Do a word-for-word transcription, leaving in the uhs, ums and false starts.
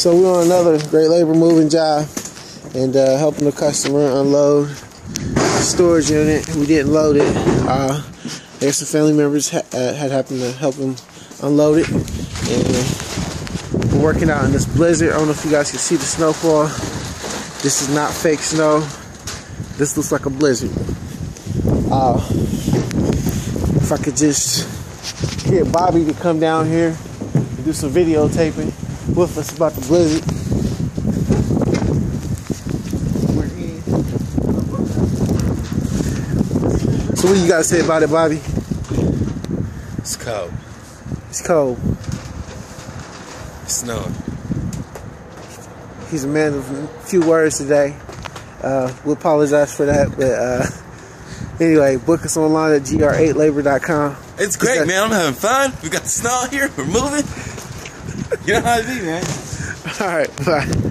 So we're on another Great Labor moving job and uh, helping the customer unload the storage unit. We didn't load it. Uh, there's some family members ha uh, had happened to help them unload it. And we're working out in this blizzard. I don't know if you guys can see the snowfall. This is not fake snow. This looks like a blizzard. Uh, if I could just get Bobby to come down here and do some videotaping with us about the blizzard. We're in. So what do you guys say about it, Bobby? It's cold. It's cold. It's snowing. He's a man of few words today. Uh, we apologize for that, but uh, anyway, book us online at G R eight labor dot com. It's great, got, man. I'm having fun. We got the snow here. We're moving. You know how it be, man. All right, bye.